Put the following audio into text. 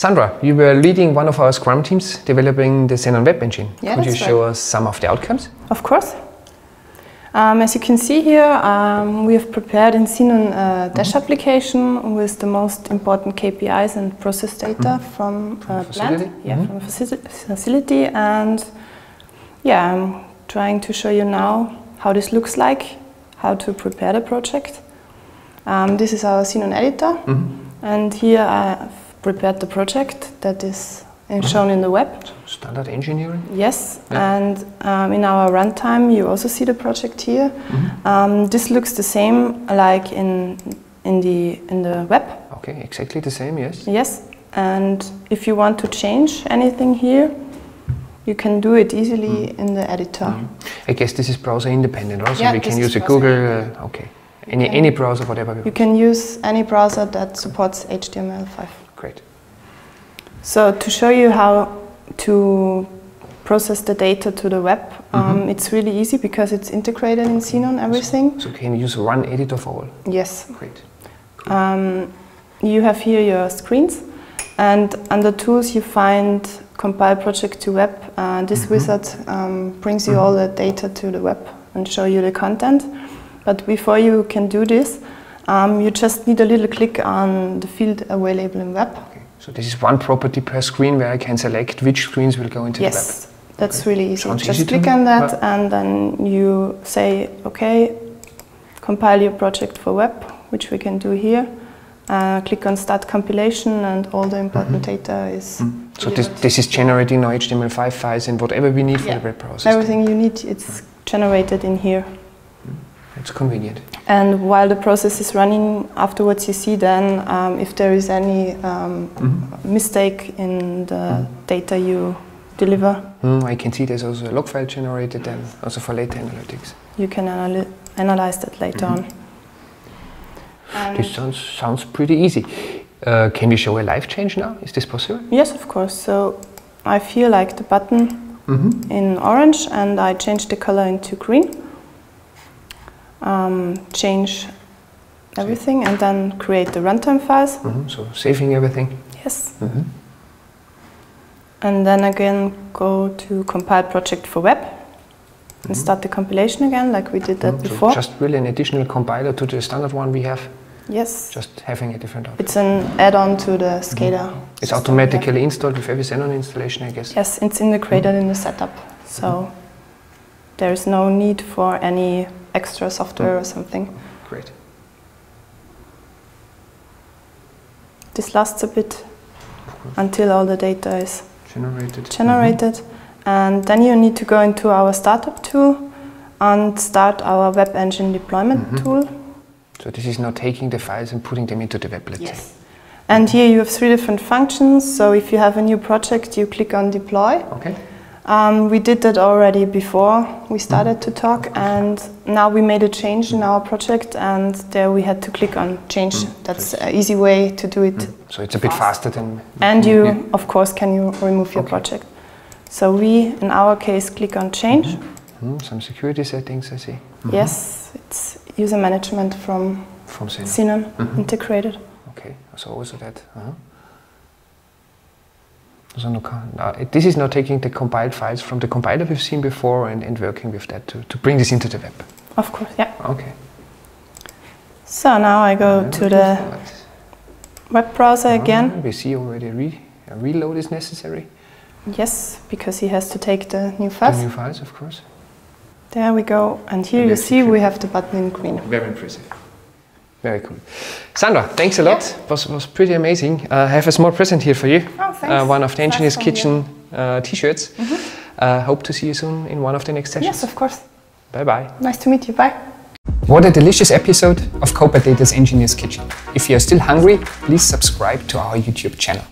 Sandra, you were leading one of our Scrum teams developing the Zenon web engine. Yeah, could you show us some of the outcomes? Of course. As you can see here, we have prepared in Zenon a Dash application with the most important KPIs and process data from plant, from a facility, and yeah, I'm trying to show you now how this looks like, how to prepare the project. This is our Zenon editor, and here I've prepared the project that is shown in the web. Standard engineering? Yes, and in our runtime you also see the project here. This looks the same like in the web. Okay, exactly the same, yes. Yes, and if you want to change anything here, you can do it easily in the editor. I guess this is browser independent, right? So yeah, we can use a Google, any browser, whatever. You can use any browser that supports HTML5. Great. So to show you how to process the data to the web, it's really easy because it's integrated in Zenon, everything. So can you use one editor for all? Yes. Great. Cool. You have here your screens, and under tools you find compile project to web. This wizard brings you all the data to the web and show you the content. But before you can do this, you just need a little click on the field available in web. Okay. So this is one property per screen where I can select which screens will go into the web. Yes, that's really easy. Just click on that and then you say, okay, compile your project for web, which we can do here. Click on start compilation and all the important data is... So this is generating our HTML5 files and whatever we need for the web browser. Everything you need, it's generated in here. It's convenient. And while the process is running, afterwards you see then if there is any mistake in the data you deliver. I can see there's also a log file generated then, also for later analytics. You can analyze that later on. This sounds pretty easy. Can we show a live change now? Is this possible? Yes, of course. So I feel like the button in orange and I change the color into green. Change everything and then create the runtime files. So saving everything? Yes. And then again go to compile project for web and start the compilation again like we did that before. So just really an additional compiler to the standard one we have? Yes. Just having a different output. It's an add-on to the SCADA. It's automatically installed with every Zenon installation, I guess? Yes, it's integrated in the setup. So there is no need for any extra software or something. Great. This lasts a bit until all the data is generated. And then you need to go into our startup tool and start our web engine deployment tool. So this is now taking the files and putting them into the web, let's say. And here you have three different functions. So if you have a new project, you click on deploy. Okay. We did that already before we started to talk, and now we made a change in our project, and there we had to click on change. That's an easy way to do it. So it's a bit faster than... And you, of course, can remove your project. So we, in our case, click on change. Some security settings, I see. Yes, it's user management from Zenon integrated. Okay, so also that. So this is now taking the compiled files from the compiler we've seen before and working with that to bring this into the web. Of course, yeah. Okay. So now I go to the web browser again. We see already a reload is necessary. Yes, because he has to take the new files. The new files, of course. There we go. And here you see we have the button in green. Very impressive. Very cool. Sandra, thanks a lot. It was pretty amazing. I have a small present here for you. Oh, thanks. One of the Engineers Kitchen t-shirts. Hope to see you soon in one of the next sessions. Yes, of course. Bye-bye. Nice to meet you. Bye. What a delicious episode of Coperdata's Engineers Kitchen. If you are still hungry, please subscribe to our YouTube channel.